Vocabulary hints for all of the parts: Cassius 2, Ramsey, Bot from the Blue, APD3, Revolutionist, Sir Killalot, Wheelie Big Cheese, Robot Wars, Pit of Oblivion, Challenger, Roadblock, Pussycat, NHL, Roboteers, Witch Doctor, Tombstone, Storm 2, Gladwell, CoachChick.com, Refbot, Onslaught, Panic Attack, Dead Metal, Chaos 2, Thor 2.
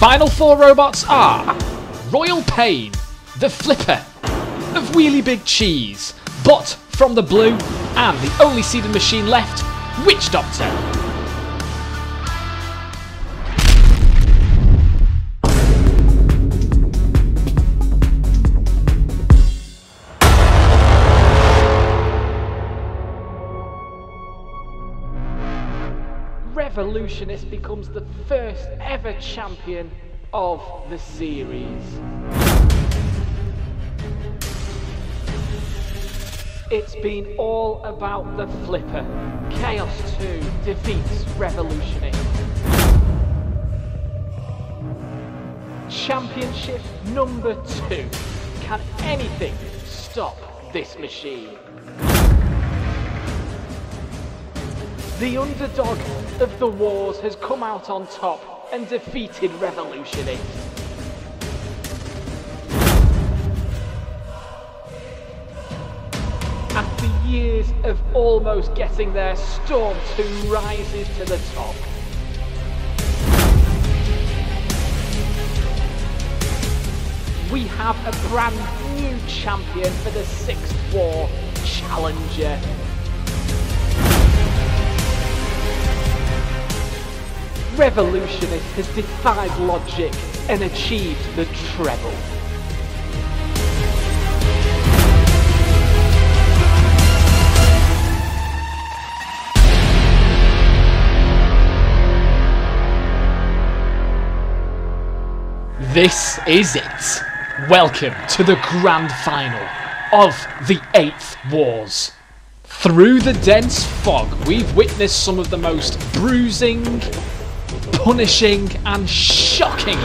final four robots are Royal Pain, the Flipper of Wheelie Big Cheese, Bot from the Blue, and the only seeded machine left, Witch Doctor. Revolutionist becomes the first ever champion of the series. It's been all about the Flipper. Chaos 2 defeats Revolutionist. Championship number 2. Can anything stop this machine? The underdog of the wars has come out on top and defeated Revolutionist. After years of almost getting there, Storm 2 rises to the top. We have a brand new champion for the 6th war, Challenger. Revolutionist has defied logic and achieved the treble. This is it. Welcome to the grand final of the 8th Wars. Through the dense fog, we've witnessed some of the most bruising, punishing and shocking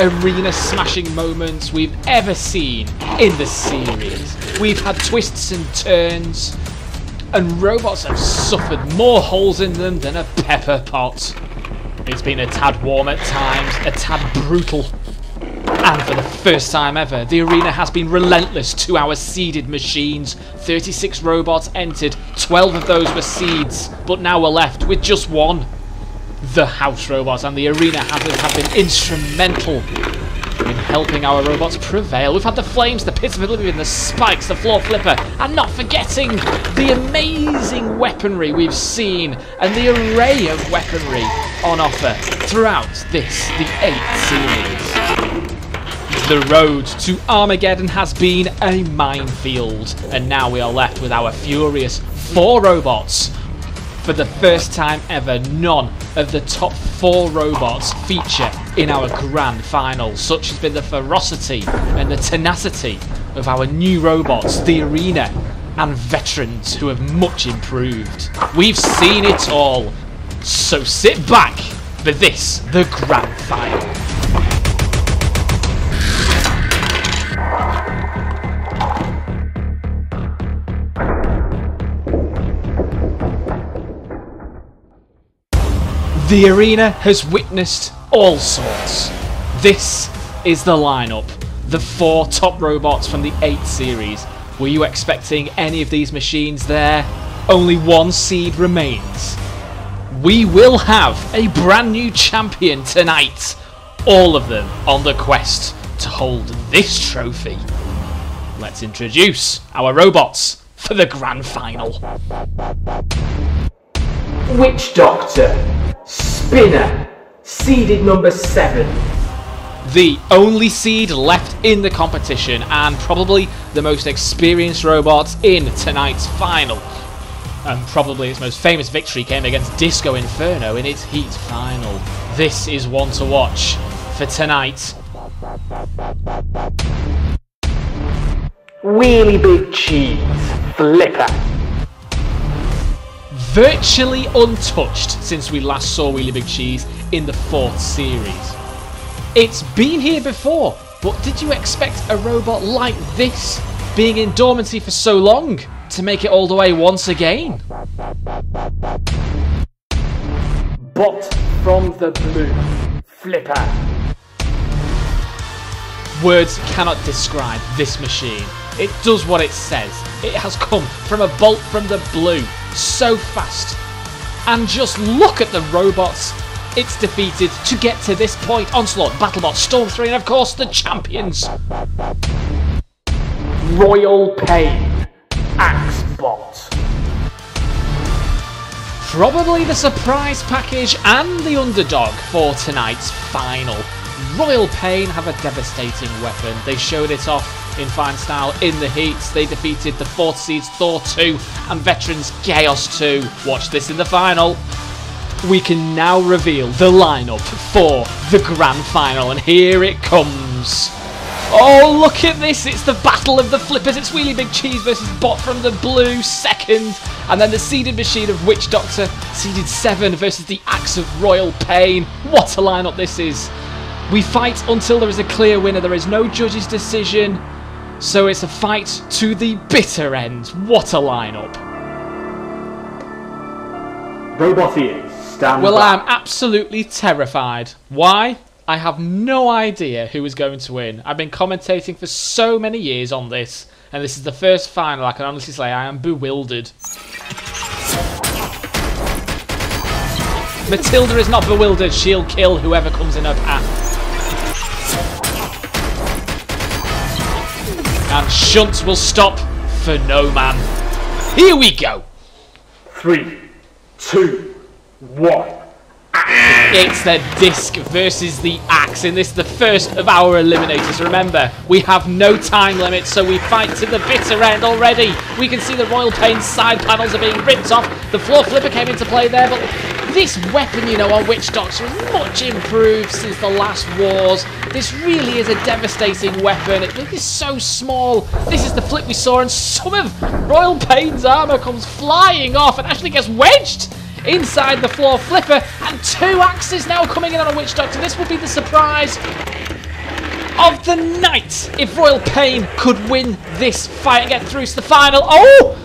arena-smashing moments we've ever seen in the series. We've had twists and turns, and robots have suffered more holes in them than a pepper pot. It's been a tad warm at times, a tad brutal, and for the first time ever, the arena has been relentless to our seeded machines. 36 robots entered, 12 of those were seeds, but now we're left with just one. The house robots and the arena hazards have been instrumental in helping our robots prevail. We've had the flames, the pits of oblivion, the spikes, the floor flipper, and not forgetting the amazing weaponry we've seen and the array of weaponry on offer throughout this, the 8th series. The road to Armageddon has been a minefield, and now we are left with our furious 4 robots. For the first time ever, none of the top 4 robots feature in our grand final. Such has been the ferocity and the tenacity of our new robots, the arena, and veterans who have much improved. We've seen it all, so sit back for this, the grand final. The arena has witnessed all sorts. This is the lineup, the 4 top robots from the 8th series. Were you expecting any of these machines there? Only one seed remains. We will have a brand new champion tonight. All of them on the quest to hold this trophy. Let's introduce our robots for the grand final. Witch Doctor. Spinner, seeded number 7. The only seed left in the competition and probably the most experienced robot in tonight's final. And probably its most famous victory came against Disco Inferno in its heat final. This is one to watch for tonight. Wheelie Big Cheese, Flipper. Virtually untouched since we last saw Wheelie Big Cheese in the 4th series. It's been here before, but did you expect a robot like this, being in dormancy for so long, to make it all the way once again? Bot from the Blue, Flipper. Words cannot describe this machine. It does what it says. It has come from a bolt from the blue, so fast. And just look at the robots it's defeated to get to this point. Onslaught, BattleBot, Storm 3, and of course the champions. Royal Pain, Axebot. Probably the surprise package and the underdog for tonight's final. Royal Pain have a devastating weapon. They showed it off in fine style in the heats. They defeated the 4th seeds Thor 2 and veterans Chaos 2. Watch this in the final. We can now reveal the lineup for the grand final, and here it comes. Oh, look at this, it's the battle of the flippers. It's Wheelie Big Cheese versus Bot from the Blue, second. And then the seeded machine of Witch Doctor, seeded 7, versus the axe of Royal Pain. What a lineup this is. We fight until there is a clear winner. There is no judge's decision. So it's a fight to the bitter end. What a lineup. Robot Ears, stand by. Well, I'm absolutely terrified. Why? I have no idea who is going to win. I've been commentating for so many years on this, and this is the first final. I can honestly say I am bewildered. Matilda is not bewildered. She'll kill whoever comes in her path. And Shunt will stop for no man. Here we go. 3, 2, 1. It's the disc versus the axe, and this is the first of our eliminators. Remember, we have no time limit, so we fight to the bitter end already. We can see the Royal Pain's side panels are being ripped off. The floor flipper came into play there, but this weapon, you know, our Witch Doctor is much improved since the last wars. This really is a devastating weapon. It is so small. This is the flip we saw, and some of Royal Pain's armour comes flying off and actually gets wedged inside the floor flipper, and 2 axes now coming in on a Witch Doctor. This will be the surprise of the night if Royal Pain could win this fight and get through to the final. Oh!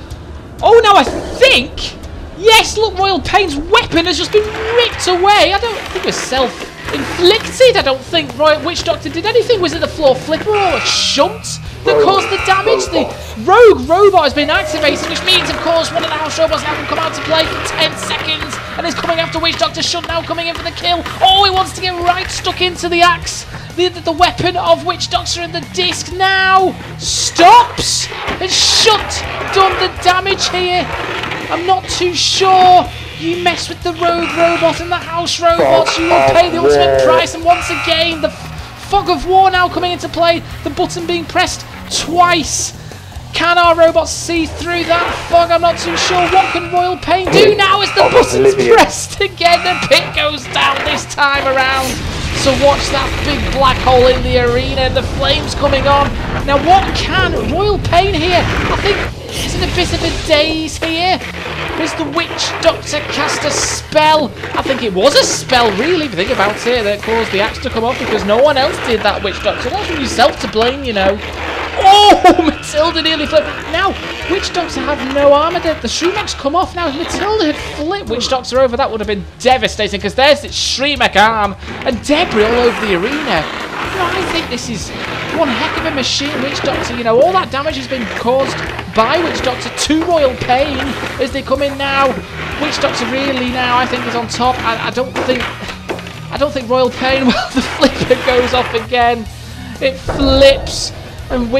Oh, now I think... Yes, look, Royal Pain's weapon has just been ripped away. I don't think it was self-inflicted. I don't think Royal Witch Doctor did anything. Was it a floor flipper or a shunt that caused the damage? The rogue robot has been activated, which means, of course, one of the house robots now can come out to play for 10 seconds. And is coming after Witch Doctor. Shunt now coming in for the kill. Oh, he wants to get right stuck into the axe. The weapon of Witch Doctor, and the disc now stops. And Shunt done the damage here. I'm not too sure. You mess with the rogue robot and the house robots, you will pay the ultimate price. And once again, the fog of war now coming into play. The button being pressed twice. Can our robots see through that fog? I'm not too sure. What can Royal Pain do now as the button's pressed again? The pit goes down this time around. So watch that big black hole in the arena. The flames coming on. Now what can Royal Pain here? I think... It's in a bit of a daze here. Does the Witch Doctor cast a spell? I think it was a spell, really, if you think about it, that caused the axe to come off because no one else did that, Witch Doctor. That's yourself to blame, you know. Oh, Matilda nearly flipped. Now, Witch Doctor have no armour. The Shreemek's come off now. If Matilda had flipped Witch Doctor over, that would have been devastating because there's its Shreemek arm and debris all over the arena. You know, I think this is one heck of a machine, Witch Doctor. You know, all that damage has been caused by Witch Doctor to Royal Pain as they come in now. Witch Doctor really now I think is on top. I don't think Royal Pain, well, the flipper goes off again. It flips and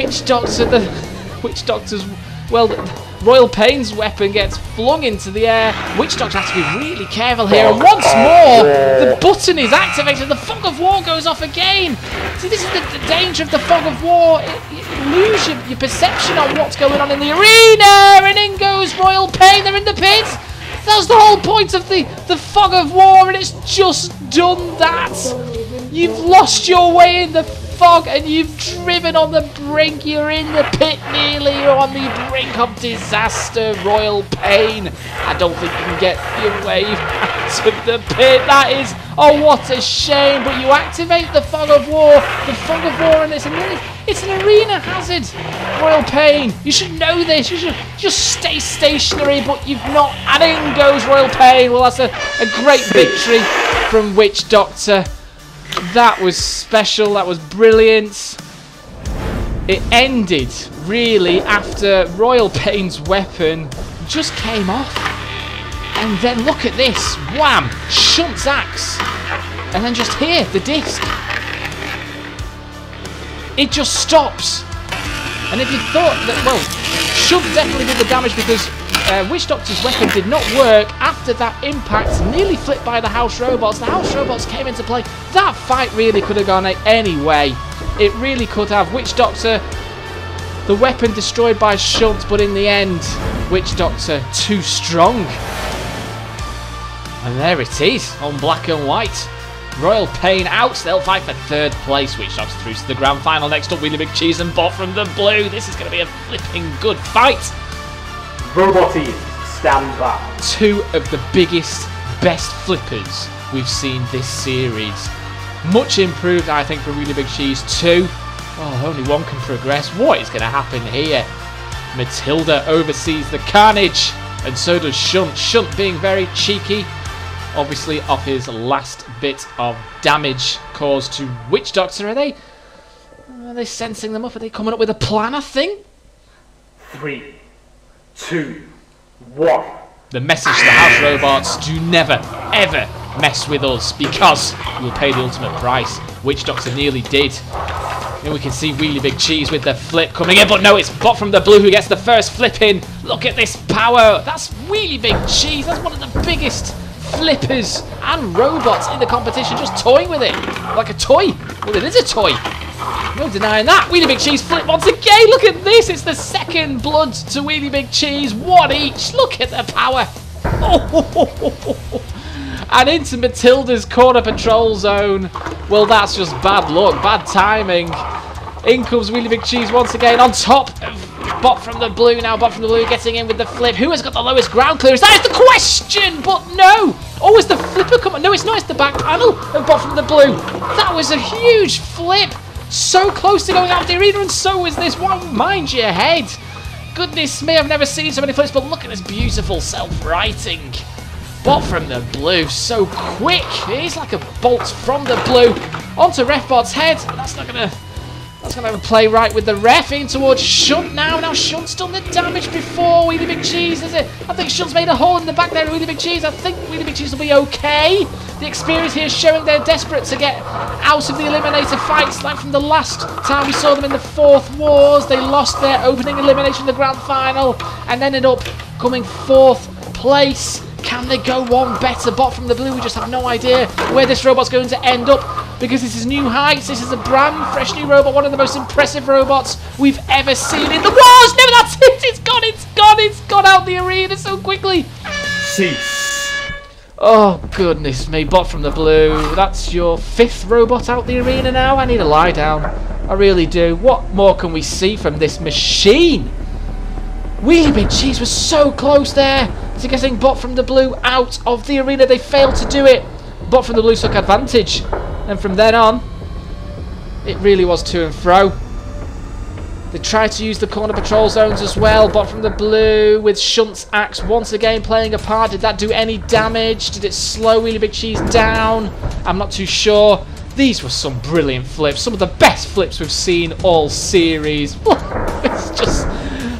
Royal Pain's weapon gets flung into the air. Witch Doctor has to be really careful here. And once more, the button is activated. The fog of war goes off again. See, this is the danger of the fog of war. You lose your perception on what's going on in the arena. And in goes Royal Pain. They're in the pit. That was the whole point of the fog of war. And it's just done that. You've lost your way in the fog and you've driven on the brink. You're in the pit nearly. You're on the brink of disaster, Royal Pain. I don't think you can get your way out of the pit. That is, oh, what a shame. But you activate the fog of war. The fog of war, and it's an arena hazard, Royal Pain. You should know this. You should just stay stationary, but you've not. And in goes Royal Pain. Well, that's a great victory from Witch Doctor. That was special, that was brilliant. It ended, really, after Royal Pain's weapon just came off. And then look at this, wham, Shunt's axe And then just here, the disc. It just stops. And if you thought that, well, Shunt definitely did the damage because Witch Doctor's weapon did not work after that impact, nearly flipped by the House Robots. The House Robots came into play. That fight really could have gone any way. It really could have. Witch Doctor, the weapon destroyed by Shunt, but in the end, Witch Doctor too strong. And there it is, on black and white. Royal Pain out, they'll fight for third place. Witch Doctor through to the grand final. Next up, Wheelie Big Cheese and Bot from the Blue. This is going to be a flipping good fight. Roboties, stand by. Two of the biggest, best flippers we've seen this series. Much improved, I think, for Wheelie Big Cheese 2. Oh, only one can progress. What is going to happen here? Matilda oversees the carnage, and so does Shunt. Shunt being very cheeky, obviously, off his last bit of damage caused to Witch Doctor. Are they sensing them up? Are they coming up with a plan, I think? 3, 2, 1. The message to the House Robots: do never, ever mess with us, because you'll pay the ultimate price. Witch Doctor nearly did. And we can see Wheelie Big Cheese with the flip coming in, but no, it's Bot from the Blue who gets the first flip in. Look at this power. That's Wheelie Big Cheese. That's one of the biggest flippers and robots in the competition, just toying with it. Like a toy. Well, it is a toy. No denying that. Wheelie Big Cheese flip once again. Look at this. It's the second blood to Wheelie Big Cheese. One each. Look at the power. Oh. And into Matilda's corner patrol zone. Well, that's just bad luck, bad timing. In comes Wheelie Big Cheese once again on top of Bot from the Blue now. Bot from the Blue getting in with the flip. Who has got the lowest ground clearance? That is the question, but no. Oh, is the flipper coming? No, it's not. It's the back panel of Bot from the Blue. That was a huge flip. So close to going out of the arena, and so is this one. Mind your head. Goodness me, I've never seen so many flips, but look at this beautiful self-writing. Bot from the Blue, so quick. It is like a bolt from the blue onto Refbot's head. That's not gonna. That's gonna have a play right with the ref in towards Shunt now. Now Shunt's done the damage before Wheelie Big Cheese, is it? I think Shunt's made a hole in the back there. Wheelie Big Cheese. I think Wheelie Big Cheese will be okay. The experience here is showing they're desperate to get out of the eliminator fights. Like from the last time we saw them in the Fourth Wars, they lost their opening elimination in the grand final and ended up coming fourth place. Can they go one better? Bot from the Blue, we just have no idea where this robot's going to end up, because this is new heights. This is a brand fresh new robot, one of the most impressive robots we've ever seen in the wars. No, that's it. It's gone. It's gone. It's gone out the arena so quickly. Cease. Oh, goodness me. Bot from the Blue, that's your fifth robot out the arena now. I need to lie down. I really do. What more can we see from this machine? Wheelie Big Cheese was so close there to getting Bot from the Blue out of the arena. They failed to do it. Bot from the Blue took advantage, and from then on, it really was to and fro. They tried to use the corner patrol zones as well. Bot from the Blue with Shunt's axe once again playing a part. Did that do any damage? Did it slow Wheelie Big Cheese down? I'm not too sure. These were some brilliant flips. Some of the best flips we've seen all series. It's just...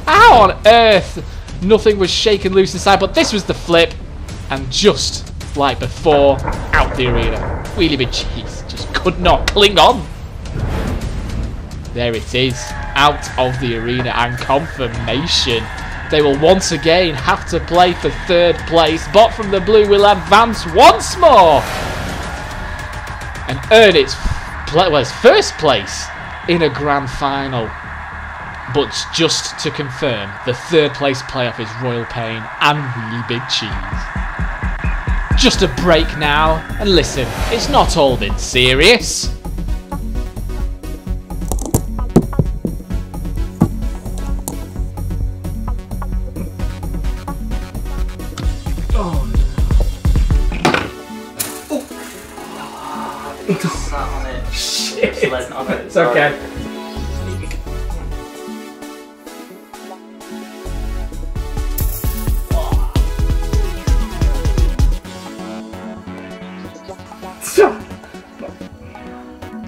how on earth nothing was shaken loose inside, but this was the flip, and just like before, out the arena. Wheelie Big Cheese just could not cling on. There it is, out of the arena, and confirmation. They will once again have to play for third place. Bot from the Blue will advance once more and earn its first place in a grand final. But just to confirm, the third place playoff is Royal Pain and Wheelie Big Cheese. Just a break now, and listen, it's not all been serious. Oh, no. It's sat on it. Shit. It's okay.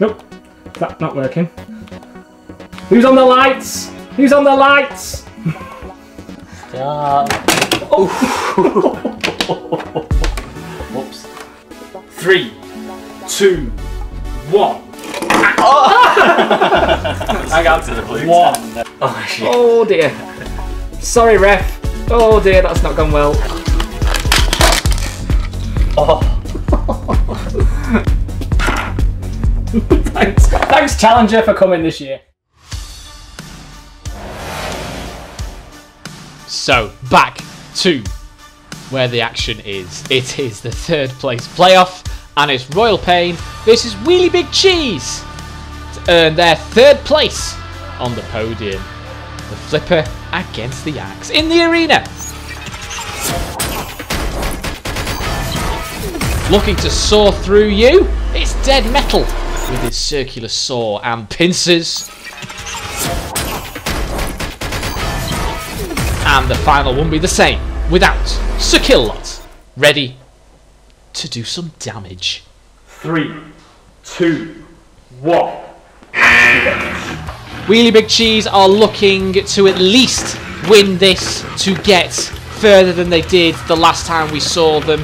Nope, that's not working. Who's on the lights? Who's on the lights? Stop. Oh. Whoops. 3, two, one. Oh. Hang on to the blue. One. Oh, shit. Oh dear. Sorry, ref. Oh dear, that's not gone well. Oh. Thanks. Thanks, Challenger, for coming this year. So, back to where the action is. It is the third place playoff, and it's Royal Pain versus Wheelie Big Cheese to earn their third place on the podium. The flipper against the axe in the arena. Looking to saw through you, it's Dead Metal with his circular saw and pincers. And the final won't be the same without Sir Killalot, ready to do some damage. 3, 2, 1. Wheelie Big Cheese are looking to at least win this to get further than they did the last time we saw them.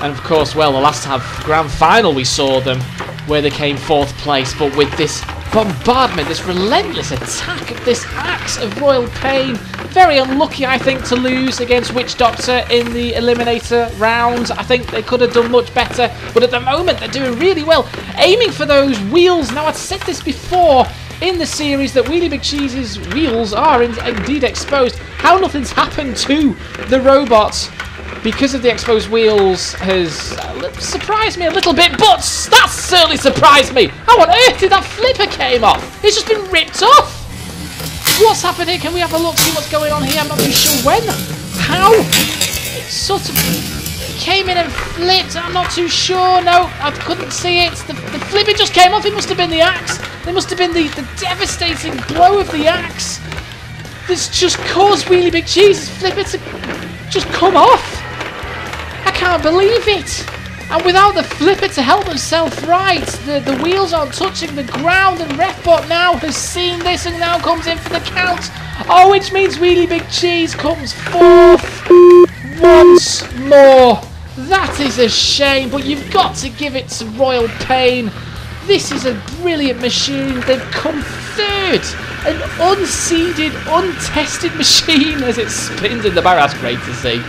And of course, well, the last time grand final we saw them where they came 4th place, but with this bombardment, this relentless attack of this axe of Royal Pain. Very unlucky, I think, to lose against Witch Doctor in the eliminator round. I think they could have done much better, but at the moment they're doing really well, aiming for those wheels. Now, I've said this before in the series that Wheelie Big Cheese's wheels are indeed exposed. How nothing's happened to the robots because of the exposed wheels has surprised me a little bit, but that certainly surprised me. How on earth did that flipper came off? It's just been ripped off. What's happened here? Can we have a look, see what's going on here? I'm not really sure when, how. It sort of came in and flipped. I'm not too sure. No, I couldn't see it. The flipper just came off. It must have been the axe. It must have been the devastating blow of the axe that's just caused Wheelie Big Cheese's flipper to just come off. I can't believe it! And without the flipper to help themselves right, the wheels aren't touching the ground, and Refbot now has seen this and now comes in for the count. Oh, which means Wheelie Big Cheese comes 4th once more. That is a shame, but you've got to give it to Royal Pain. This is a brilliant machine. They've come 3rd. An unseeded, untested machine as it spins in the barrel. That's great to see.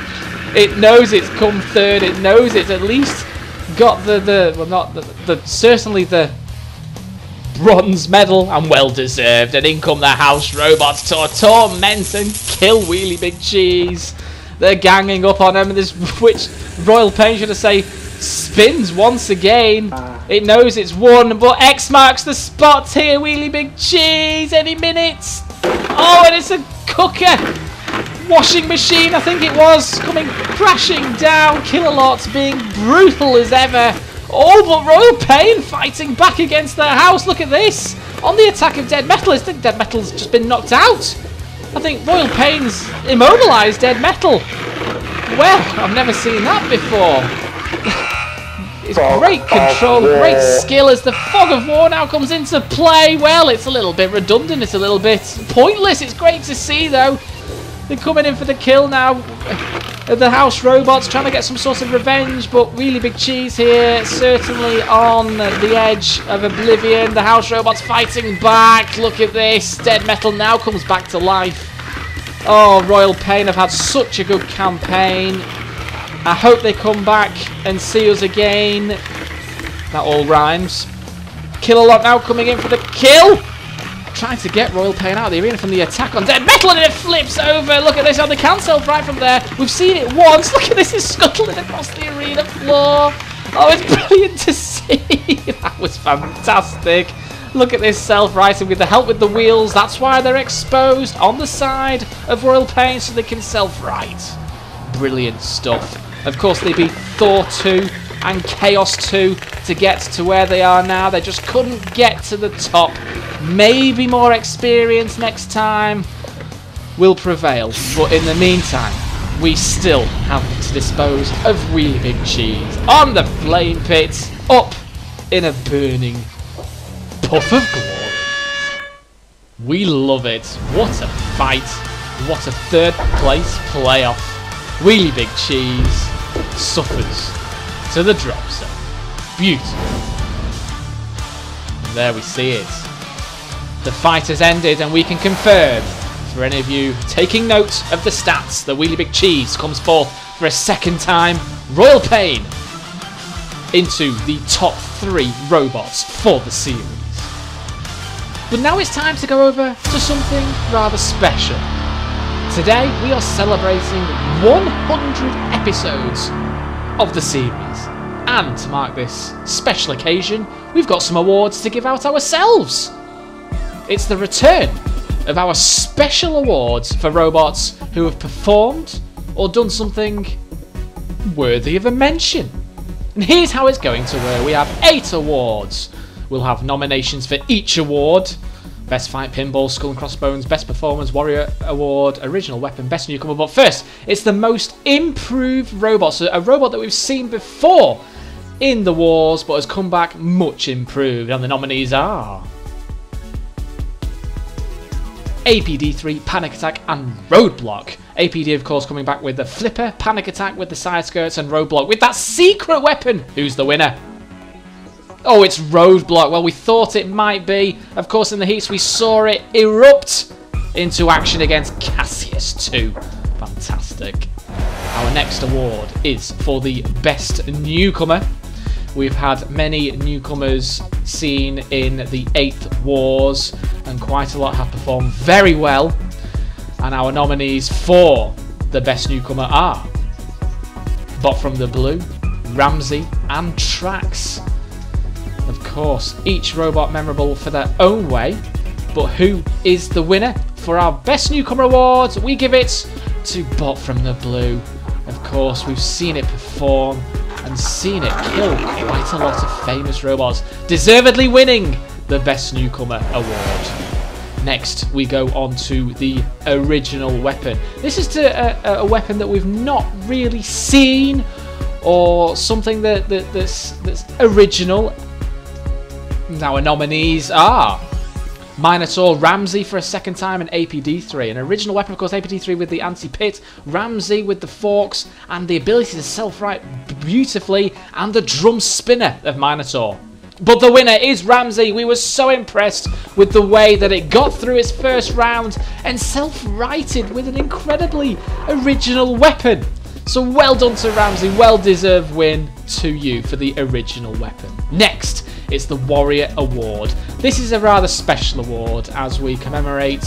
It knows it's come 3rd. It knows it's at least got certainly the bronze medal, and well deserved. And in come the house robots to torment and kill Wheelie Big Cheese. They're ganging up on him, and this which Royal Pain, should I say, spins once again. It knows it's won, but X marks the spot here. Wheelie Big Cheese any minute. Oh, and it's a cooker. Washing machine, I think it was, coming crashing down. Killalot being brutal as ever. Oh, but Royal Pain fighting back against their house. Look at this. On the attack of Dead Metal, I think Dead Metal's just been knocked out. I think Royal Pain's immobilised Dead Metal. Well, I've never seen that before. It's great control, great skill as the Fog of War now comes into play. Well, it's a little bit redundant, it's a little bit pointless. It's great to see, though. They're coming in for the kill now. The house robots trying to get some sort of revenge, but Wheelie Big Cheese here certainly on the edge of oblivion. The house robots fighting back. Look at this. Dead Metal now comes back to life. Oh, Royal Pain have had such a good campaign. I hope they come back and see us again. That all rhymes. Killalot now coming in for the kill. Trying to get Royal Pain out of the arena from the attack on Dead Metal, and it flips over. Look at this on the cancel right from there. We've seen it once. Look at this, it's scuttling across the arena floor. Oh, it's brilliant to see. That was fantastic. Look at this self-righting with the help with the wheels. That's why they're exposed on the side of Royal Pain, so they can self-right. Brilliant stuff. Of course, they beat Thor 2 and Chaos 2 to get to where they are now. They just couldn't get to the top. Maybe more experience next time will prevail. But in the meantime, we still have to dispose of Wheelie Big Cheese on the flame pit, up in a burning puff of glory. We love it. What a fight. What a third place playoff. Wheelie Big Cheese suffers to the drop zone. Beautiful. There we see it. The fight has ended and we can confirm, for any of you taking note of the stats, the Wheelie Big Cheese comes forth for a second time. Royal Pain into the top 3 robots for the series. But now it's time to go over to something rather special. Today we are celebrating 100 episodes of the series, and to mark this special occasion we've got some awards to give out ourselves. It's the return of our special awards for robots who have performed or done something worthy of a mention. And here's how it's going to work. We have 8 awards. We'll have nominations for each award. Best Fight, Pinball, Skull and Crossbones, Best Performance, Warrior Award, Original Weapon, Best Newcomer. But first, it's the most improved robot. So a robot that we've seen before in the wars, but has come back much improved. And the nominees are APD3, Panic Attack and Roadblock. APD, of course, coming back with the flipper, Panic Attack with the side skirts, and Roadblock with that secret weapon. Who's the winner? Oh, it's Roadblock. Well, we thought it might be. Of course, in the heats, we saw it erupt into action against Cassius 2. Fantastic. Our next award is for the best newcomer. We've had many newcomers seen in the 8th Wars, and quite a lot have performed very well. And our nominees for the best newcomer are Bot from the Blue, Ramsey and Trax. Of course, each robot memorable for their own way. But who is the winner? For our best newcomer award, we give it to Bot from the Blue. Of course, we've seen it perform and seen it kill quite a lot of famous robots, deservedly winning the best newcomer award. Next, we go on to the original weapon. This is to a weapon that we've not really seen, or something that's original. Now, our nominees are Minotaur, Ramsey for a second time, and APD3. An original weapon, of course, APD3 with the anti-pit, Ramsey with the forks, and the ability to self-right beautifully, and the drum spinner of Minotaur. But the winner is Ramsey. We were so impressed with the way that it got through its first round and self-righted with an incredibly original weapon. So well done to Ramsey. Well-deserved win to you for the original weapon. Next, it's the Warrior Award. This is a rather special award as we commemorate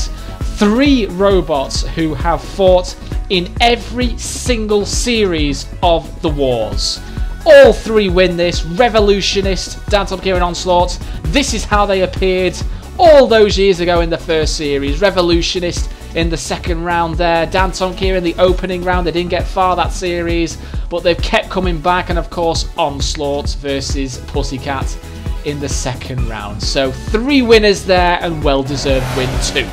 3 robots who have fought in every single series of the wars. All 3 win this. Revolutionist, Dantonke and Onslaught. This is how they appeared all those years ago in the first series. Revolutionist in the second round there. Dantonke in the opening round. They didn't get far that series, but they've kept coming back. And of course, Onslaught versus Pussycat in the second round. So 3 winners there, and well-deserved win too.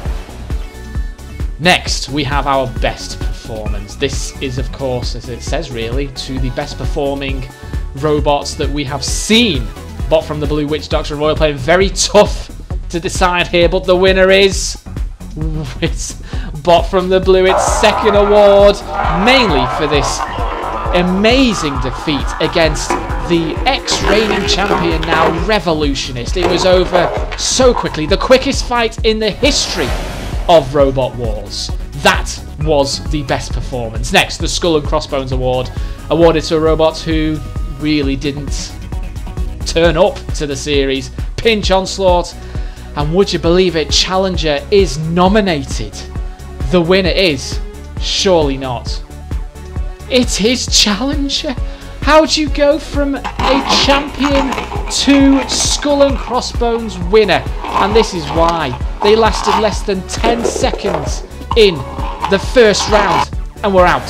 Next, we have our best performance. This is, of course, as it says really, to the best performing robots that we have seen. Bot from the Blue, Witch Doctor and Royal Pain. Very tough to decide here, but the winner is Bot from the Blue. Its second award, mainly for this amazing defeat against the ex-reigning champion, now Revolutionist. It was over so quickly. The quickest fight in the history of Robot Wars. That was the best performance. Next, the Skull and Crossbones Award, awarded to a robot who really didn't turn up to the series, Pinchy, Onslaught, and would you believe it, Challenger is nominated. The winner is, surely not, it is Challenger. How do you go from a champion to Skull and Crossbones winner? And this is why. They lasted less than 10 seconds in the first round and were out.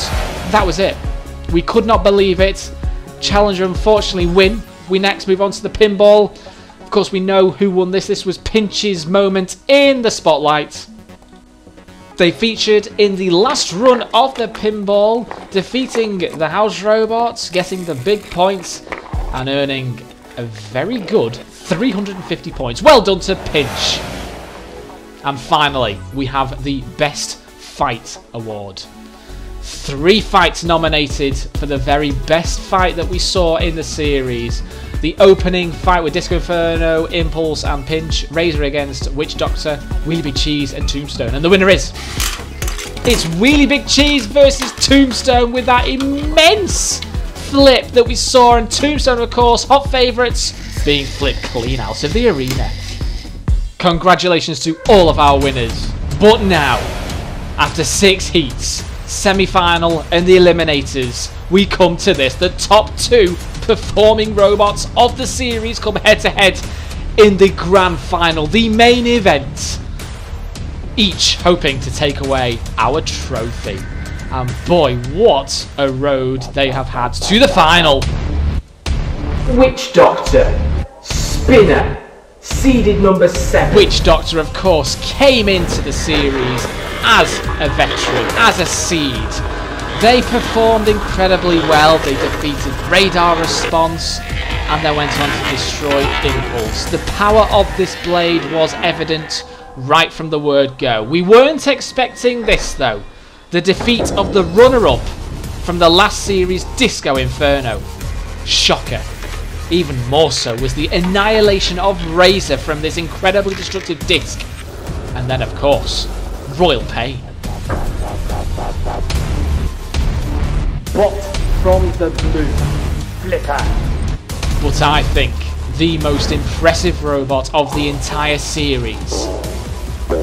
That was it. We could not believe it. Challenger unfortunately win. We next move on to the pinball. Of course, we know who won this. This was Pinchy's moment in the spotlight. They featured in the last run of the pinball, defeating the house robots, getting the big points, and earning a very good 350 points. Well done to Pinchy. And finally, we have the Best Fight Award. Three fights nominated for the very best fight that we saw in the series. The opening fight with Disco Inferno, Impulse and Pinchy, Razor against Witch Doctor, Wheelie Big Cheese and Tombstone. And the winner is... it's Wheelie Big Cheese versus Tombstone with that immense flip that we saw. And Tombstone, of course, hot favourites, being flipped clean out of the arena. Congratulations to all of our winners. But now, after 6 heats, semi-final and the eliminators, we come to this. The top 2 performing robots of the series come head-to-head in the grand final, the main event, each hoping to take away our trophy. And boy, what a road they have had to the final. Witch Doctor, Spinner, seeded number 7. Witch Doctor, of course, came into the series as a veteran, as a seed. They performed incredibly well. They defeated Radar Response and they went on to destroy Impulse. The power of this blade was evident right from the word go. We weren't expecting this though. The defeat of the runner-up from the last series, Disco Inferno. Shocker. Even more so was the annihilation of Razor from this incredibly destructive disc. And then, of course, Royal Pain. Bot from the Blue, Flipper. But I think the most impressive robot of the entire series,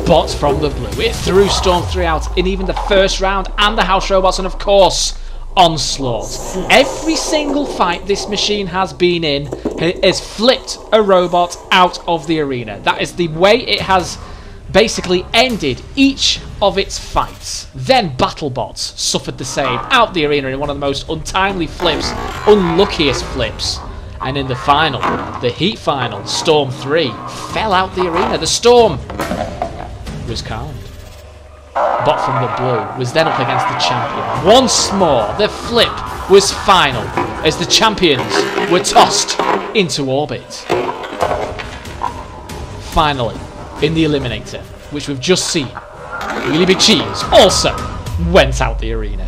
Bot from the Blue. It threw Storm 3 out in even the first round, and the house robots, and of course Onslaught. Every single fight this machine has been in, it has flipped a robot out of the arena. That is the way it has basically ended each of its fights. Then BattleBot suffered the same, out the arena in one of the most untimely flips, unluckiest flips. And in the final, the heat final, Storm 3 fell out the arena. The Storm was calmed. Bot from the Blue was then up against the champion. Once more, the flip was final as the champions were tossed into orbit. Finally, in the eliminator, which we've just seen, Wheelie Big Cheese also went out the arena.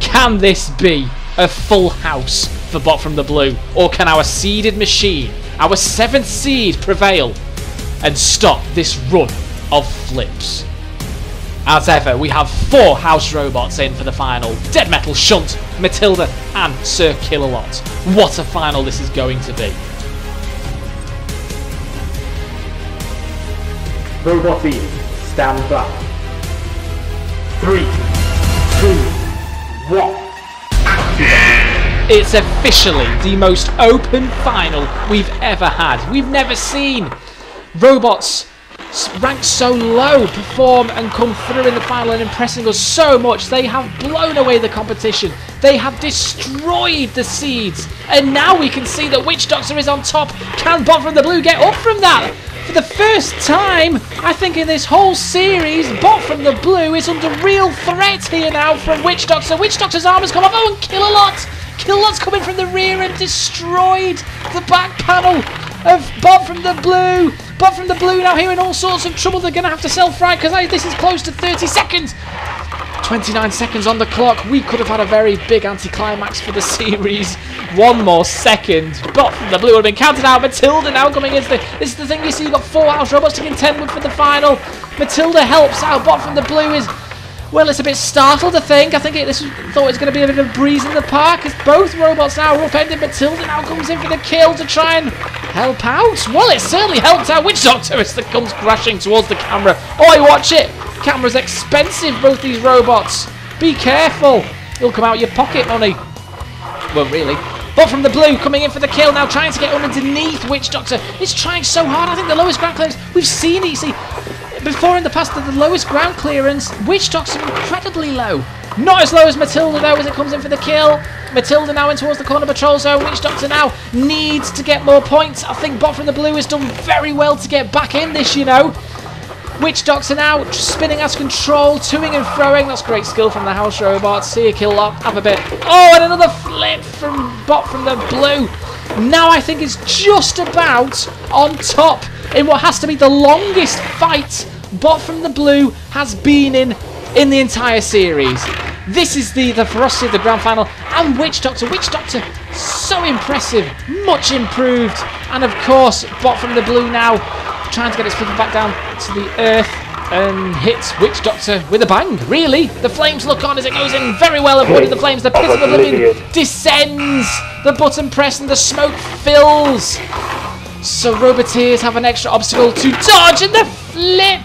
Can this be a full house for Bot from the Blue? Or can our seeded machine, our 7th seed, prevail and stop this run of flips? As ever, we have 4 house robots in for the final. Dead Metal, Shunt, Matilda and Sir Killalot. What a final this is going to be. Robot team, stand back. 3, 2, 1. Activate. It's officially the most open final we've ever had. We've never seen robots ranked so low perform and come through in the final and impressing us so much. They have blown away the competition. They have destroyed the seeds. And now we can see that Witch Doctor is on top. Can Bot from the Blue get up from that? For the first time, I think, in this whole series, Bot from the Blue is under real threat here now from Witch Doctor. Witch Doctor's arm has come off. Oh, and Killalot! Killalot's coming from the rear and destroyed the back panel of Bot from the Blue. Bot from the Blue now here in all sorts of trouble. They're going to have to self-right because this is close to 30 seconds. 29 seconds on the clock. We could have had a very big anticlimax for the series. 1 more second. Bot from the Blue would have been counted out. Matilda now coming in. This is the thing you see. You've got 4 house robots to contend with for the final. Matilda helps out. Bot from the Blue is, well, it's a bit startled, I think. I thought it was going to be a bit of a breeze in the park. As both robots now are upended. Matilda now comes in for the kill to try and help out. Well, it certainly helped out. Witch Doctor comes crashing towards the camera. Oi, watch it. Camera's expensive, both these robots. Be careful. It'll come out of your pocket money. Well, really. Bot from the Blue coming in for the kill now, trying to get underneath Witch Doctor. It's trying so hard. I think the lowest ground clearance we've seen it. See, before in the past, the lowest ground clearance, Witch Doctor incredibly low. Not as low as Matilda though, as it comes in for the kill. Matilda now in towards the corner patrol zone. Witch Doctor now needs to get more points. I think Bot from the Blue has done very well to get back in this, you know. Witch Doctor now spinning out of control, toing and throwing. That's great skill from the house robots. See a kill up, have a bit. Oh, and another flip from Bot from the Blue. Now I think it's just about on top in what has to be the longest fight Bot from the Blue has been in the entire series. This is the ferocity of the grand final. And Witch Doctor. Witch Doctor, so impressive. Much improved. And of course, Bot from the Blue now trying to get its flicker back down to the earth. And hits Witch Doctor with a bang, really. The flames look on as it goes in very well. Avoiding the flames, the pit of oblivion descends. The button press and the smoke fills. So Roboteers have an extra obstacle to dodge, and the flip!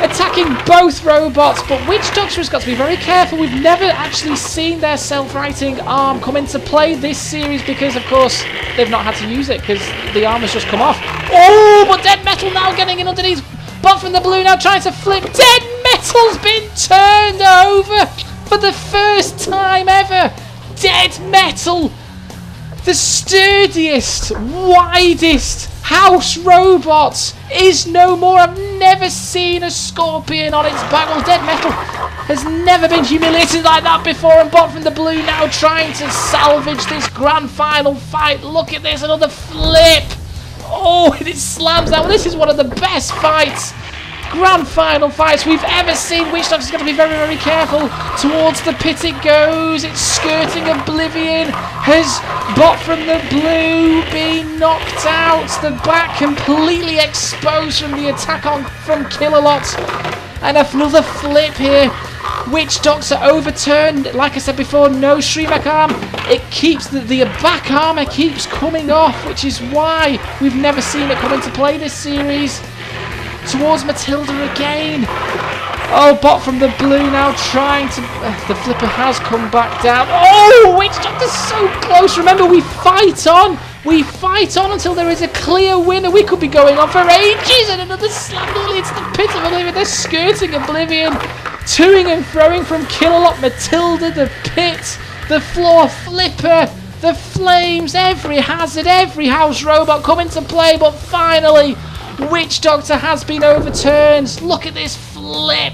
Attacking both robots, but Witch Doctor has got to be very careful. We've never actually seen their self-righting arm come into play this series because, of course, they've not had to use it because the arm has just come off. Oh, but Dead Metal now getting in underneath. Bot from the Blue now trying to flip. Dead Metal's been turned over for the first time ever. Dead Metal, the sturdiest, widest house robot, is no more. I've never seen a scorpion on its back. Well, Dead Metal has never been humiliated like that before. And Bot from the Blue now trying to salvage this grand final fight. Look at this, another flip. Oh, and it slams down. Well, this is one of the best fights, grand final fights, we've ever seen. Witch Doctor's going to be very, very careful. Towards the pit it goes. It's skirting oblivion. Has Bot from the Blue been knocked out? The back completely exposed from the attack on from Killalot. And another flip here. Witch Doctor overturned. Like I said before, no Shrimak arm. It keeps the back armor keeps coming off, which is why we've never seen it come into play this series. Towards Matilda again. Oh, Bot from the Blue now trying to... the flipper has come back down. Oh, Witch Doctor's so close. Remember, we fight on. We fight on until there is a clear winner. We could be going on for ages. And another slam nearly into the pit of oblivion. They're skirting oblivion. Toing and throwing from Killalot. Matilda, the pit, the floor flipper, the flames. Every hazard, every house robot come into play. But finally... Witch Doctor has been overturned. Look at this flip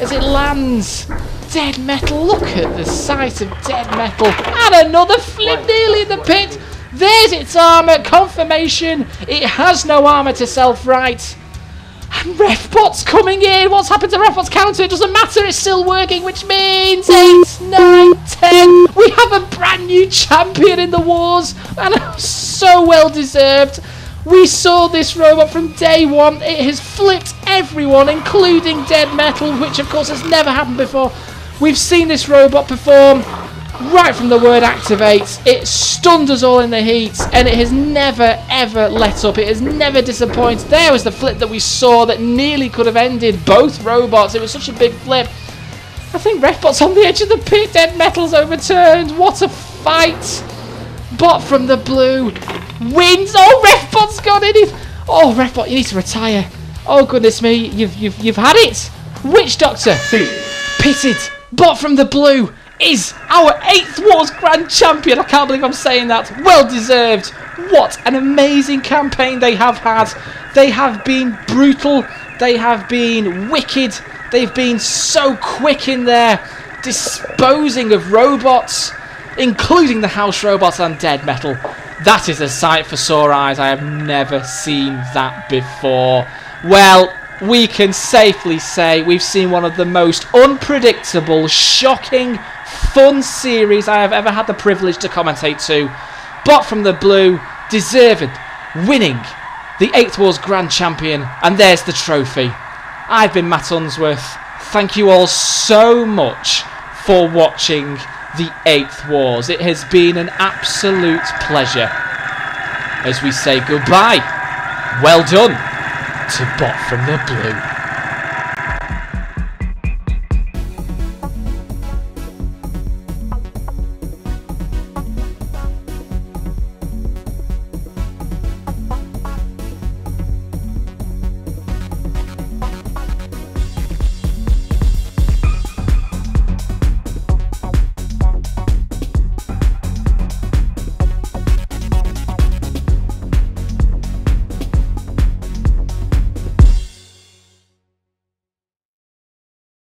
as it lands. Dead Metal, look at the sight of Dead Metal. And another flip nearly in the pit. There's its armour, confirmation. It has no armour to self-right. And Refbot's coming in. What's happened to Refbot's counter? It doesn't matter, it's still working, which means 8, 9, 10. We have a brand new champion in the wars, and so well deserved. We saw this robot from day one. It has flipped everyone, including Dead Metal, which of course has never happened before. We've seen this robot perform right from the word activate. It stunned us all in the heat, and it has never, ever let up. It has never disappointed. There was the flip that we saw that nearly could have ended both robots. It was such a big flip. I think Refbot's on the edge of the pit. Dead Metal's overturned. What a fight. Bot from the Blue wins. Oh, Refbot's gone in. Oh, Refbot, you need to retire. Oh, goodness me. You've had it. Witch Doctor pitted. Bot from the Blue is our 8th Wars Grand Champion. I can't believe I'm saying that. Well deserved. What an amazing campaign they have had. They have been brutal. They have been wicked. They've been so quick in their disposing of robots, including the house robots and Dead Metal. That is a sight for sore eyes. I have never seen that before. Well, we can safely say we've seen one of the most unpredictable, shocking, fun series I have ever had the privilege to commentate to. Bot from the Blue, deserved, winning the 8th Wars Grand Champion, and there's the trophy. I've been Matt Unsworth. Thank you all so much for watching the 8th Wars. It has been an absolute pleasure as we say goodbye. Well done to Bot from the Blue.